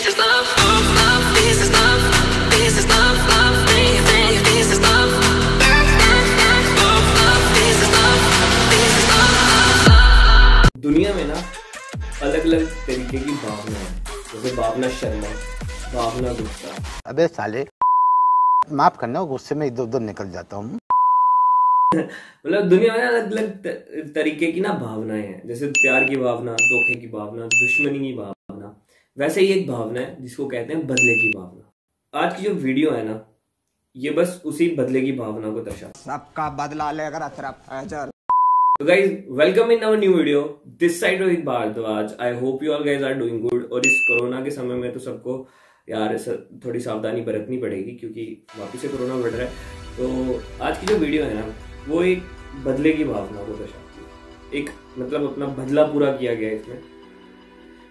दुनिया में ना अलग अलग तरीके की भावना है, जैसे भावना शर्मा, भावना गुस्सा। अबे साले माफ करना, गुस्से में इधर उधर निकल जाता हूँ। मतलब दुनिया में अलग अलग तरीके की ना भावनाएं हैं, जैसे प्यार की भावना, धोखे की भावना, दुश्मनी की भावना। वैसे ही एक भावना है जिसको कहते हैं बदले की भावना। आज की जो वीडियो है ना, ये बस उसी बदले की भावना को दर्शाता है। सबका बदला लेकर अतर। तो guys welcome in our new video, this side Rohit Bhardwaj. I hope you all guys are doing good. और इस कोरोना के समय में तो सबको यार थोड़ी सावधानी बरतनी पड़ेगी, क्योंकि वापस से कोरोना बढ़ रहा है। तो आज की जो वीडियो है ना, वो एक बदले की भावना को दर्शाती है। एक मतलब अपना बदला पूरा किया गया है इसमें।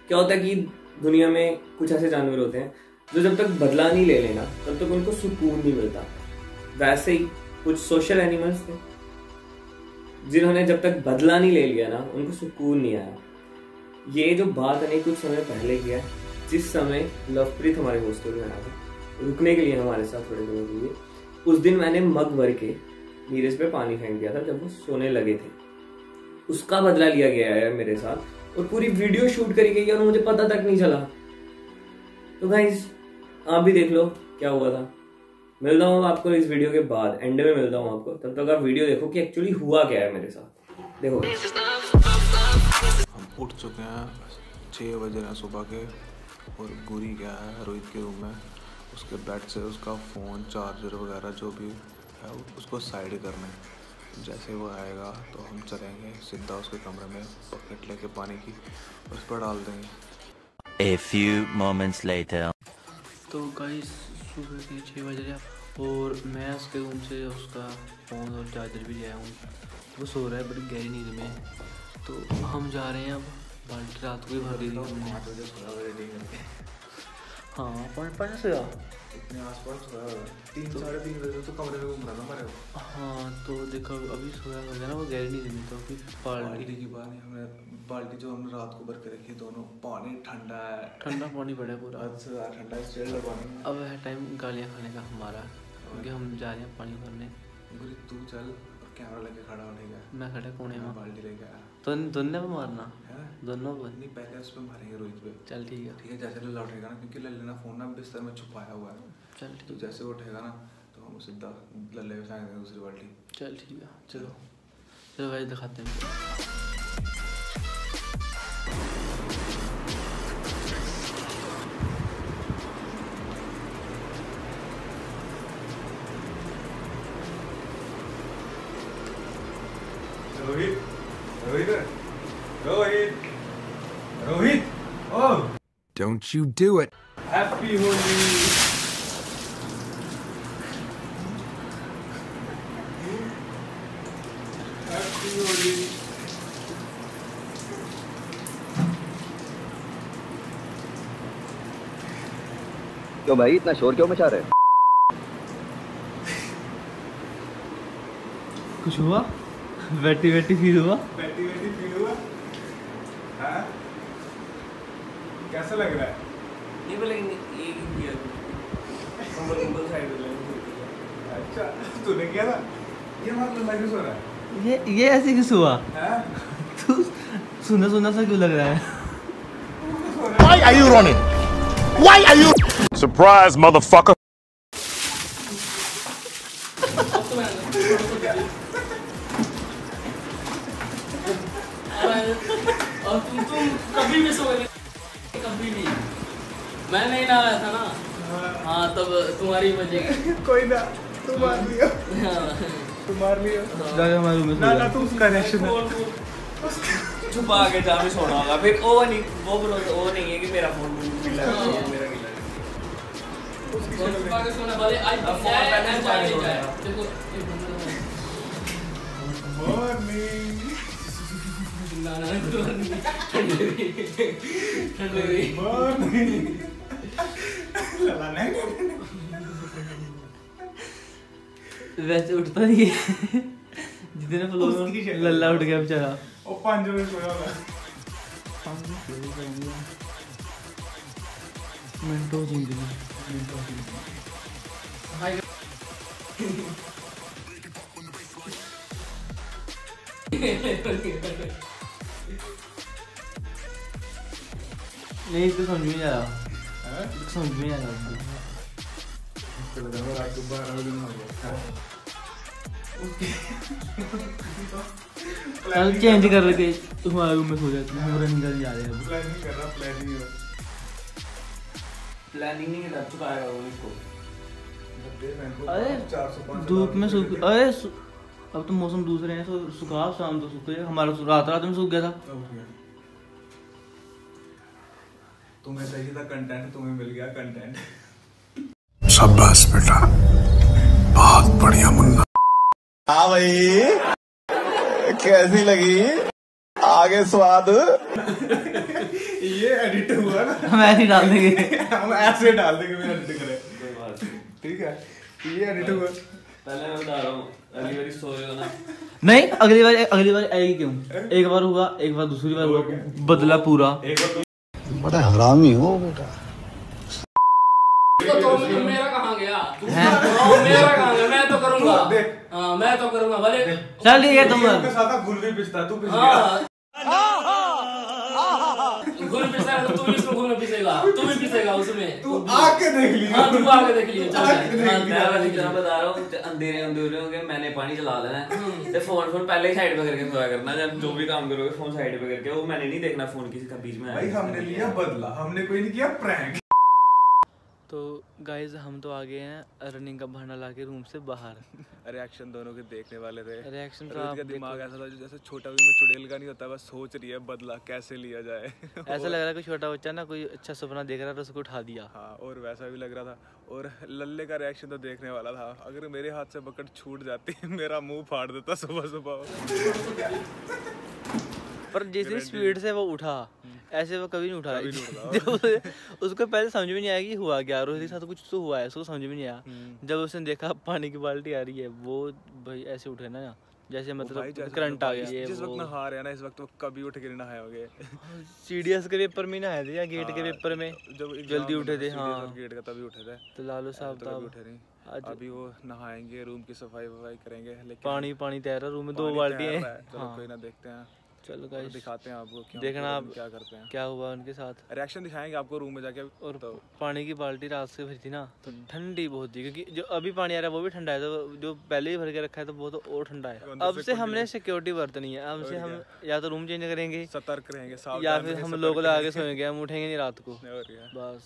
क्या होता है कि दुनिया में कुछ ऐसे जानवर होते हैं जो जब तक बदला नहीं ले लेना तब तक उनको सुकून नहीं मिलता। वैसे ही कुछ सोशल एनिमल्स थे जिन्होंने जब तक बदला नहीं ले लिया ना, उनको सुकून नहीं आया। ये जो बात है कुछ समय पहले किया है, जिस समय लवप्रीत हमारे हॉस्टल में आया था रुकने के लिए हमारे साथ थोड़े दिनों के लिए। उस दिन मैंने मग भर के नीरज पे पानी फेंक दिया था जब वो सोने लगे थे। उसका बदला लिया गया है मेरे साथ, और पूरी वीडियो शूट करी गई और मुझे पता तक नहीं चला। तो गाइस आप भी देख लो क्या हुआ था। मिलता हूँ आपको इस वीडियो के बाद, एंड में मिलता हूँ आपको। तब तक आप वीडियो देखो कि एक्चुअली हुआ क्या है मेरे साथ। देखो हम उठ चुके हैं, 6 बजे हैं सुबह के, और गुरी गया है रोहित के रूम में। उसके बेड से उसका फ़ोन, चार्जर वगैरह जो भी उसको साइड करना है। जैसे वो आएगा तो हम चलेंगे सीधा उसके कमरे में, पॉकेट लेके पानी की उस पर डाल देंगे। A few moments later. तो गाइस सुबह के 6 बजे और मैं उसके रूम से उसका फ़ोन और चार्जर भी लिया हूँ। वो सो रहा है बड़ी गहरी नींद में। तो हम जा रहे हैं अब, बाल्टी रात को ही भर दी। हाँ, पाँच से इतने आसपास बजे तो कमरे में घूम रहा था हमारे। हाँ तो देखो अभी सोया हो गया ना, वो गहरी नींद में था। फिर बाल्टी की पानी हमें, बाल्टी जो हमने रात को भर के रखी है, दोनों पानी ठंडा है, ठंडा पानी पड़ा है पूरा, अच्छा ठंडा स्टेल पानी। अब है टाइम गालियाँ खाने का हमारा, क्योंकि हम जा रहे हैं पानी भरने। तू चल, कैमरा लेके खड़ा होने का, मैं खड़ा कोने में, बाल्टी लेके आया। तो दोनों पे मारना है, दोनों पे नहीं, पहले उस पे मारेंगे रोहित पे। चल ठीक है, ठीक है। जैसे वो लौटेगा ना, क्योंकि लल्ले ना फ़ोन ना बिस्तर में छुपाया हुआ है। चल ठीक है, जैसे वो उठेगा ना तो हम सीधा लल्ले पे फेंक देंगे दूसरी बाल्टी। चल ठीक है, चलो चलो भाई दिखाते हैं। Rohit Rohit! Rohit! Oh! Don't you do it! Happy Holi! Happy Holi! तो भाई इतना शोर क्यों मचा रहे? कुछ हुआ? बैठी बैठी फील हुआ? बैठी बैठी फील हुआ? हाँ? कैसा लग रहा है? नहीं बोलेंगे, एक ही किया कंबल साइड पे लगा। अच्छा तूने किया था? ये बात लंबाई क्यों सो रहा है? ये ऐसे क्यों हुआ? हाँ? तू सुना सुना सा क्यों लग रहा है? Why are you running? Why are you? Surprise, motherfucker! और तुम कभी भी सोए, कभी भी मैं नहीं ना आया था ना। हाँ तब तुम्हारी वजह कोई ना, तुम मार लियो, तुम मार लियो, जाके मारू मैं ना ना। तुम उसका रिएक्शन छुपा के जा भी सोना होगा फिर। ओ नहीं, वो वो नहीं है कि मेरा फोन मिला है, मेरा मिला है। उसकी छुपा के सोना वाले आज फोन पहले छुपा के सोया। देखो मॉर्निंग ना ना वैसे उठता नहीं है जितने लल्ला उठ गया बेचारा। और 5 बजे सोया होगा। मिनटों जिंदगी नहीं तो समझ नहीं आया, समझ नहीं आया उसको लगा वो रात को 12 बजे में होगा। ओके कल चेंज कर रहे थे, तुम्हारे रूम में सो जाते हैं, हमारे निकल जा रहे हैं। प्लानिंग कर रहा, प्लानिंग नहीं कर चुका है वो इसको। अरे धूप में सूख, अरे अब तो मौसम दूसरे हैं, सो सुखा शाम तो सूखे, हमारा रात में सूख गया था। तुम्हें चाहिए था कंटेंट, तुम्हें मिल गया कंटेंट। शाबाश बेटा, बहुत बढ़िया मुन्ना। हाँ भाई कैसी लगी आगे स्वाद? ये एडिट हुआ ना, हम ऐसे डाल देंगे, हम ऐसे डाल देंगे, मेरा एडिट करे, ठीक है? ये एडिट हुआ, पहले मैं बता रहा हूँ, अगली बार सोचो ना। नहीं अगली बार आएगी क्यों? एक बार हुआ, एक बार दूसरी बार हुआ, बदला पूरा। बड़ा हरामी हो बेटा। तो मेरा कहाँ गया? मेरा कहाँ गया? मैं तो करूँगा। हाँ मैं तो करूँगा, भले चल ठीक है तुम। उनके साथ घुल भी पिसता, तू पिस गया। घुल पिसा तो तू भी इसमें घुल में पिसेगा, तू भी पिसेगा उसमें। तू आके देख लिया। हाँ तू आके देख लिया। मैं बता रहा हूँ, अंधेरे हो गए, मैंने पानी चला लेना है, तो फोन पहले साइड पे करके सोया करना। जब जो भी काम करोगे फोन साइड पे करके, वो मैंने नहीं देखना फोन किसी का बीच में। भाई हमने लिया बदला, हमने कोई नहीं किया प्रैंक। तो गाइज हम तो आ गए हैं रनिंग का बहाना लाके रूम से बाहर। रिएक्शन दोनों के देखने वाले थे। रिएक्शन का दिमाग ऐसा था जैसे छोटा भी में चुड़ैल का नहीं होता, बस सोच रही है बदला कैसे लिया जाए। ऐसा लग रहा कोई छोटा बच्चा ना कोई अच्छा सपना देख रहा था, उसको उठा दिया। हाँ और वैसा भी लग रहा था। और लल्ले का रिएक्शन तो देखने वाला था, अगर मेरे हाथ से पकड़ छूट जाती मेरा मुँह फाड़ देता सुबह। पर जितनी स्पीड से वो उठा ऐसे वो कभी नहीं उठा उसको पहले समझ में नहीं आया कि हुआ क्या, रोहित के साथ कुछ तो हुआ है, उसको समझ में नहीं आया। जब उसने देखा पानी की बाल्टी आ रही है, वो भाई ऐसे उठे ना जैसे मतलब करंट आ गया। जिस वक्त नहा रहे हैं ना, इस वक्त वो कभी उठ के नहीं नहाए होंगे। सीडीएस के पेपर में नहाए थे या गेट के पेपर में जब जल्दी उठे थे। हाँ गेट का तभी उठे थे, तो लालू साहब तब उठे नहीं। अभी वो नहाएंगे, रूम की सफाई वफाई करेंगे। पानी तैर रहा रूम में, 2 बाल्टी है। कोई ना देखते हैं, चलो गाइस दिखाते हैं आपको, देखना आप क्या करते हैं, क्या हुआ उनके साथ। रिएक्शन दिखाएंगे आपको रूम में जाके। और तो पानी की बाल्टी रात से भरी थी ना, तो ठंडी बहुत थी, क्योंकि जो अभी पानी आ रहा है वो भी ठंडा है, तो जो पहले ही भर के रखा है तो वो तो और ठंडा है। अब से हमने सिक्योरिटी बरतनी है, अब से हम या तो रूम चेंज करेंगे, सतर्क रहेंगे, या फिर हम लोग आगे सोएंगे, हम उठेंगे नहीं रात को बस।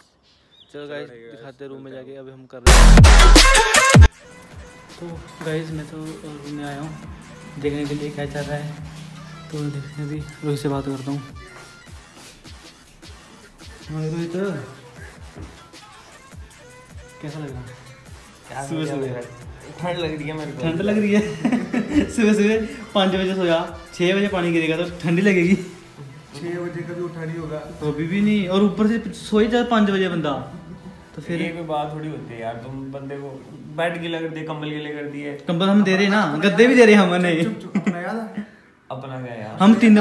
चलो गाइस दिखाते हैं रूम में जाके, अभी हम कर रहे हैं। तो गाइस मैं तो रूम में आया हूँ देखने के लिए क्या चल रहा है, तो देखते हैं। अभी रोहित से बात करता हूँ। रोहित कैसा लग रहा? सुबह सुबह ठंड लग रही है मेरे को। ठंड लग रही है सुबह सुबह 5 बजे सोया, 6 बजे पानी गिरेगा तो ठंडी लगेगी। 6 बजे कभी उठा नहीं होगा, तो अभी भी नहीं, और ऊपर से सोई जाए 5 बजे बंदा, तो फिर ये कोई बात थोड़ी होती है यार। तुम बंदे को बेड गीला कर दिए, कंबल गीले कर दिए। कंबल हम दे रहे ना, गद्दे भी दे रहे हमने अपना गया। हम तीन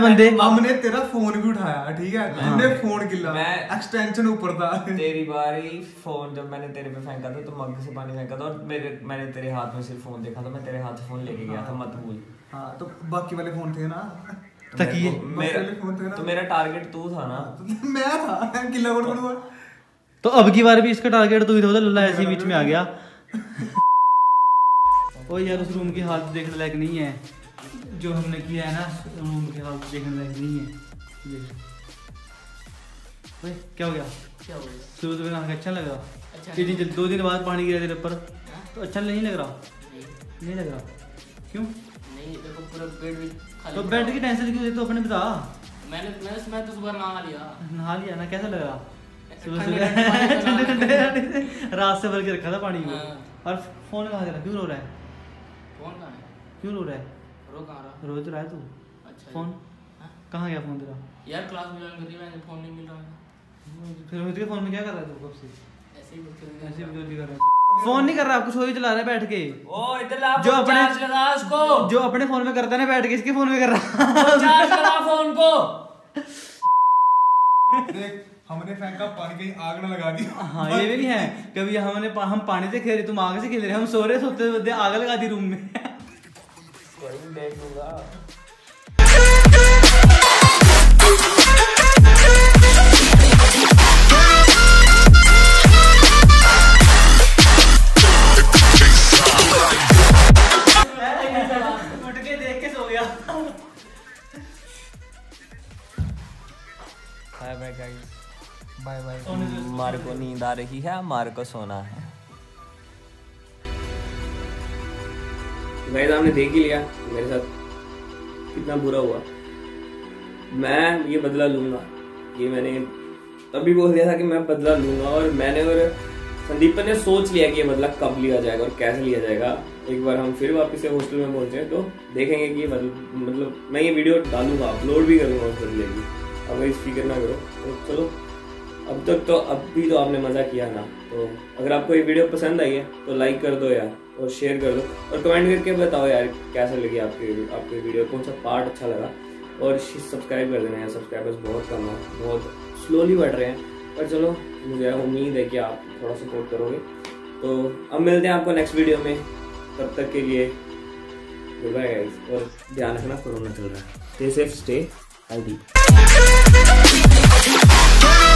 बंदे हमने तेरा फोन भी उठाया, ठीक है? हमने फोन गिला, एक्सटेंशन ऊपर था। तेरी बारी फोन जब मैंने तेरे पे फेंका था, तो मग से पानी फेंका था, और मैंने तेरे हाथ में सिर्फ फोन देखा था। मैं तेरे हाथ से फोन लेके गया था, मत भूल। हाँ तो बाकी वाले फोन थे ना, तो मेरा टारगेट तू था ना, मैं था गिला। तो अब की बार भी इसका टारगेट तू ही था, लल्ला ऐसे बीच में आ गया। ओ यार उस रूम की हालत देखने लायक नहीं है, जो हमने किया है ना रूम के हाल देखने लायक नहीं है। क्या हो गया? सुबह सुबह नहा के अच्छा लग रहा? 2 दिन बाद पानी गिरा तेरे ऊपर, तो अच्छा नहीं लग रहा? नहीं लग रहा क्यों? नहीं देखो पूरा बेड भी खाली। तो बेड की टेंशन क्यों लेते हो? अपने बता। मैंने तो सुबह नहा लिया ना, कैसा लग रहा सुबह सुबह? ठंडे ठंडे रात से भर के रखा था पानी को। और फोन कहाँ गया? क्यों रो रहा है? फोन कहाँ है? क्यों रो रहा है? रो तो रहा है तू। अच्छा फोन कहाँ गया? फोन तेरा यार क्लास में ज्वाइन कर रही, मैंने फोन नहीं मिल रहा। फिर रोहित के फोन में क्या कर रहा है तू? कब से ऐसे ही वीडियो कर रहा है? फोन नहीं कर रहा, आपको सोई चला रहा है बैठ के। ओ इधर ला, जो अपने चार्ज लगा उसको, जो अपने फोन में करता है ना बैठ के, इसके फोन में कर रहा है। चार्ज लगा फोन को। देख हमने फेंका पानी की आग ना लगा दी। हाँ ये भी है, कभी हमने हम पानी से खेले, तुम आग से खेल रहे, हम सो रहे सोते आग लगा दी रूम में। उठ के देख के सो गया। Hi bye guys, bye bye. Marco को नींद आ रही है, मार्को को सोना है। गाइस आपने देख ही लिया मेरे साथ कितना बुरा हुआ। मैं ये बदला लूंगा, ये मैंने तभी बोल दिया था कि मैं बदला लूंगा, और मैंने और संदीपन ने सोच लिया कि ये बदला कब लिया जाएगा और कैसे लिया जाएगा। एक बार हम फिर वापस से हॉस्टल में पहुंचे तो देखेंगे कि मतलब मैं ये वीडियो डालूंगा, अपलोड भी करूंगा उस बदले की। अगर फिक्र ना करो तो चलो, अब तक तो अभी तो आपने मज़ा किया ना। तो अगर आपको ये वीडियो पसंद आई है तो लाइक कर दो यार, और शेयर कर दो, और कमेंट करके बताओ यार कैसा लगी आपकी वीडियो, कौन सा पार्ट अच्छा लगा, और सब्सक्राइब कर देना यार। सब्सक्राइबर्स बहुत कम है, बहुत स्लोली बढ़ रहे हैं, पर चलो मुझे उम्मीद है कि आप थोड़ा सपोर्ट करोगे। तो अब मिलते हैं आपको नेक्स्ट वीडियो में, तब तक के लिए गुड बाय गाइस, और ध्यान रखना कोरोना चल रहा है। Stay safe, stay healthy.